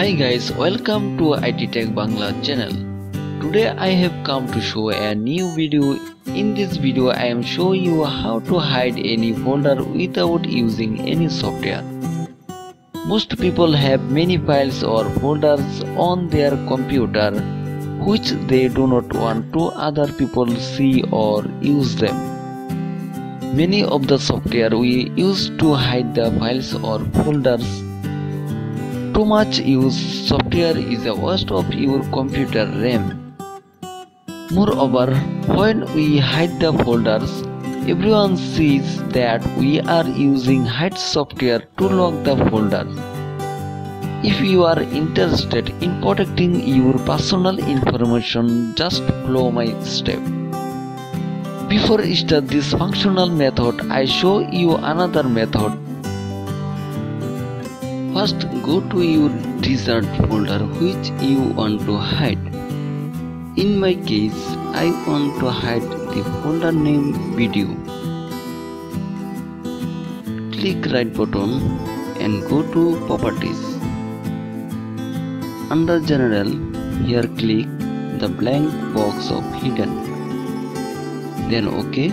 Hi guys, welcome to IT Tech Bangla channel. Today I have come to show a new video. In this video I am showing you how to hide any folder without using any software. Most people have many files or folders on their computer which they do not want to other people see or use them. Many of the software we use to hide the files or folders. Too much used software is a waste of your computer RAM. Moreover, when we hide the folders, everyone sees that we are using hide software to lock the folder. If you are interested in protecting your personal information, just follow my step. Before I start this functional method, I show you another method. First, go to your desired folder which you want to hide. In my case, I want to hide the folder name video. Click right button and go to properties. Under general, here click the blank box of hidden. Then OK.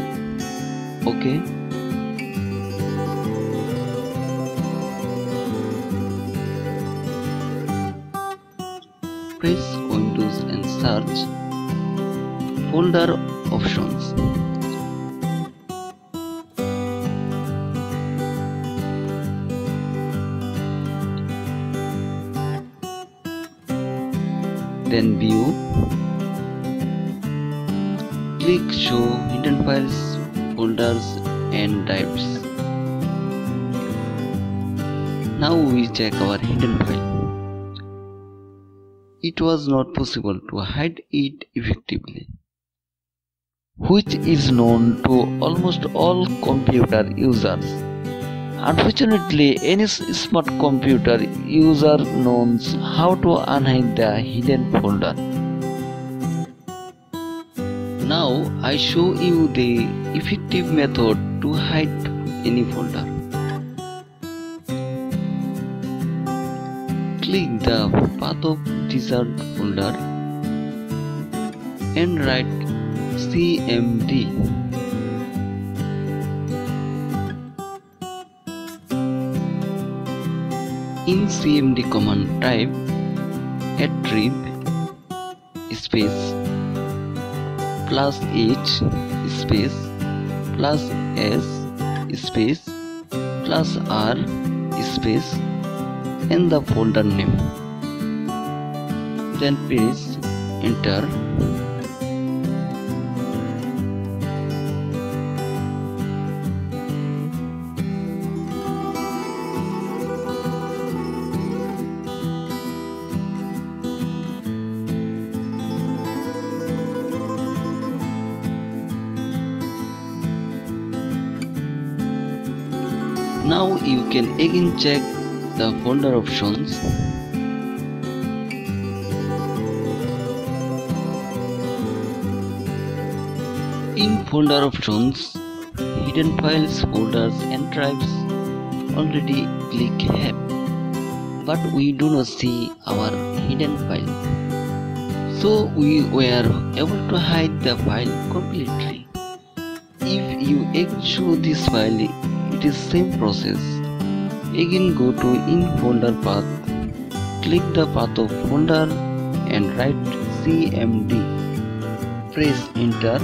Press Windows and search folder options. Then view. Click show hidden files, folders and types. Now we check our hidden file. It was not possible to hide it effectively, which is known to almost all computer users. Unfortunately, any smart computer user knows how to unhide the hidden folder. Now I show you the effective method to hide any folder. Click the path of desired folder and write CMD. In CMD command type # space plus H space plus S space plus R space and the folder name. Then press enter. Now you can again check the folder options. In folder options, hidden files, folders and types, already click here. But we do not see our hidden file. So we were able to hide the file completely. If you execute this file, it is same process. Again go to in folder path, click the path of folder and write CMD. Press enter.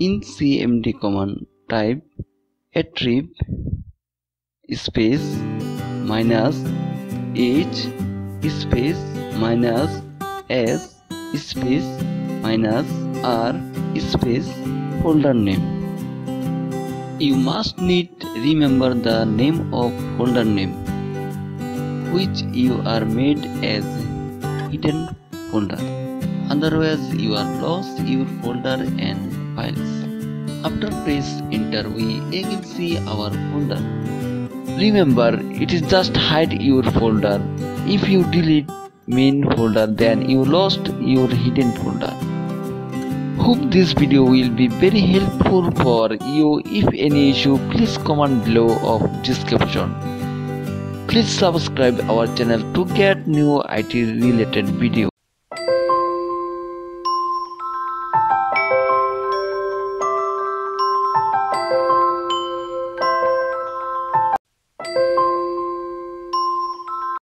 In CMD command type # space minus H space minus S space minus R space folder name. You must need remember the name of folder name which you are made as hidden folder, otherwise you are lost your folder and files. After press enter, we again see our folder. Remember, it is just hide your folder. If you delete main folder, then you lost your hidden folder. Hope this video will be very helpful for you. If any issue, please comment below of description. Please subscribe our channel to get new IT related videos.